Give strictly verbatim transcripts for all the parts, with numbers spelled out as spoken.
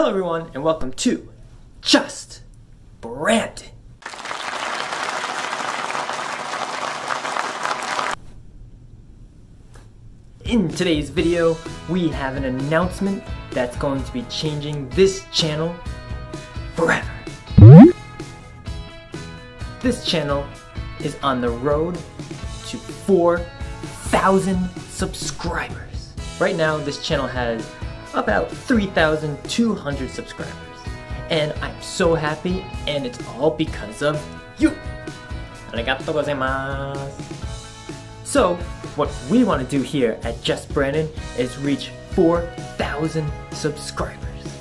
Hello everyone and welcome to Just Brandon. In today's video, we have an announcement that's going to be changing this channel forever. This channel is on the road to four thousand subscribers. Right now, this channel has about three thousand two hundred subscribers, and I'm so happy, and it's all because of you. Arigatou gozaimasu. So what we want to do here at Just Brandon is reach four thousand subscribers.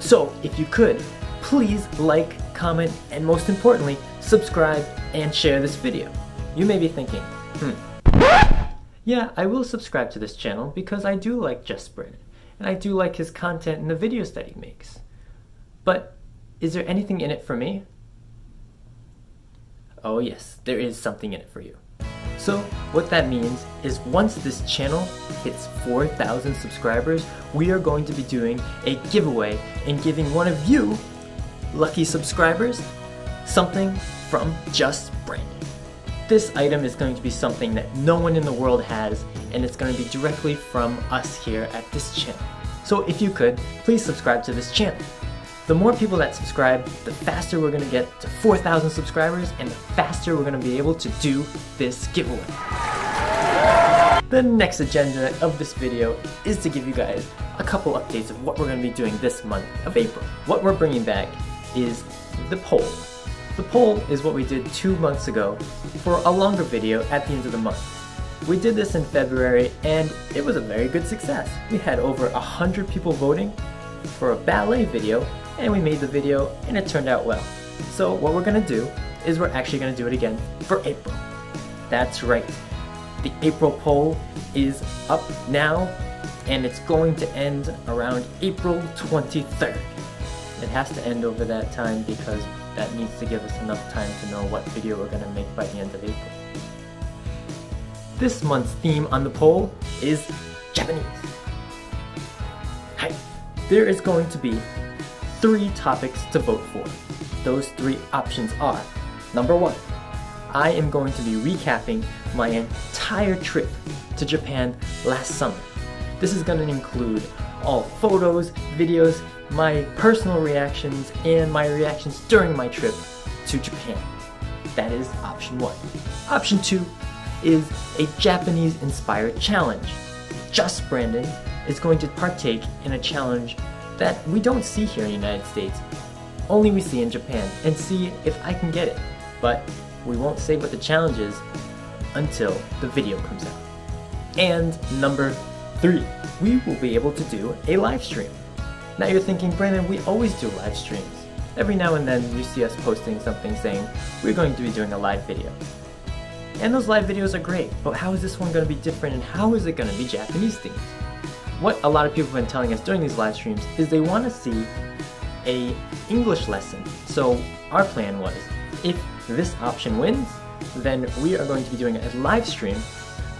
So if you could, please like, comment, and most importantly, subscribe and share this video. You may be thinking, hmm, yeah, I will subscribe to this channel because I do like Just Brandon. And I do like his content and the videos that he makes. But is there anything in it for me? Oh yes, there is something in it for you. So what that means is once this channel hits four thousand subscribers, we are going to be doing a giveaway and giving one of you lucky subscribers something from Just Brandon. This item is going to be something that no one in the world has, and it's going to be directly from us here at this channel. So if you could, please subscribe to this channel. The more people that subscribe, the faster we're going to get to four thousand subscribers, and the faster we're going to be able to do this giveaway. The next agenda of this video is to give you guys a couple updates of what we're going to be doing this month of April. What we're bringing back is the poll. The poll is what we did two months ago for a longer video at the end of the month. We did this in February and it was a very good success. We had over one hundred people voting for a ballet video, and we made the video and it turned out well. So what we're going to do is we're actually going to do it again for April. That's right. The April poll is up now and it's going to end around April twenty-third. It has to end over that time because that needs to give us enough time to know what video we're going to make by the end of April. This month's theme on the poll is Japanese. Hi. There is going to be three topics to vote for. Those three options are, number one, I am going to be recapping my entire trip to Japan last summer. This is going to include all photos, videos, my personal reactions, and my reactions during my trip to Japan. That is option one. Option two is a Japanese-inspired challenge. Just Brandon is going to partake in a challenge that we don't see here in the United States, only we see in Japan, and see if I can get it. But we won't say what the challenge is until the video comes out. And number three, we will be able to do a live stream. Now you're thinking, Brandon, we always do live streams. Every now and then you see us posting something saying, we're going to be doing a live video. And those live videos are great, but how is this one going to be different, and how is it going to be Japanese themed? What a lot of people have been telling us during these live streams is they want to see a English lesson. So our plan was, if this option wins, then we are going to be doing a live stream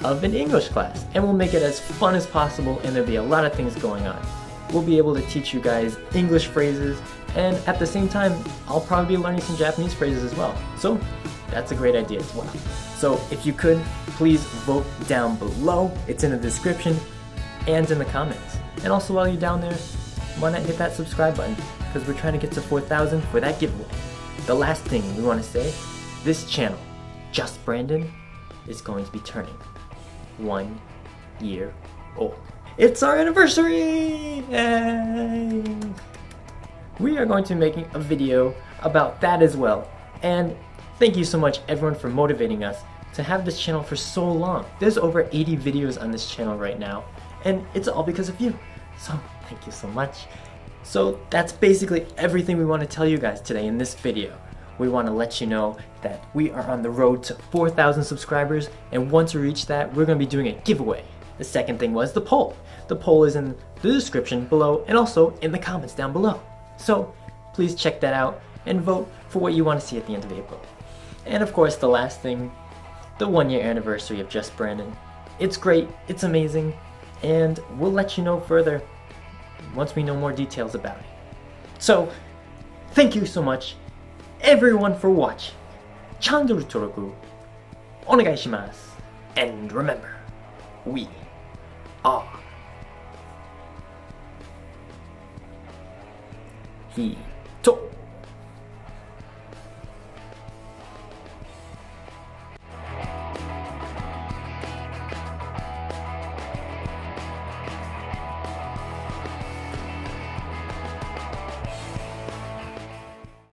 of an English class. And we'll make it as fun as possible, and there'll be a lot of things going on. We'll be able to teach you guys English phrases, and at the same time, I'll probably be learning some Japanese phrases as well. So that's a great idea as well. So if you could, please vote down below. It's in the description and in the comments. And also while you're down there, why not hit that subscribe button, because we're trying to get to four thousand for that giveaway. The last thing we want to say, this channel, Just Brandon, is going to be turning one year old. It's our anniversary! Yay! We are going to be making a video about that as well. And thank you so much everyone for motivating us to have this channel for so long. There's over eighty videos on this channel right now, and it's all because of you. So thank you so much. So that's basically everything we want to tell you guys today in this video. We want to let you know that we are on the road to four thousand subscribers, and once we reach that, we're going to be doing a giveaway. The second thing was the poll. The poll is in the description below and also in the comments down below. So please check that out and vote for what you want to see at the end of April. And of course the last thing, the one year anniversary of Just Brandon. It's great, it's amazing, and we'll let you know further once we know more details about it. So thank you so much everyone for watching. Channel toroku onegaishimasu. And remember, we are Hito.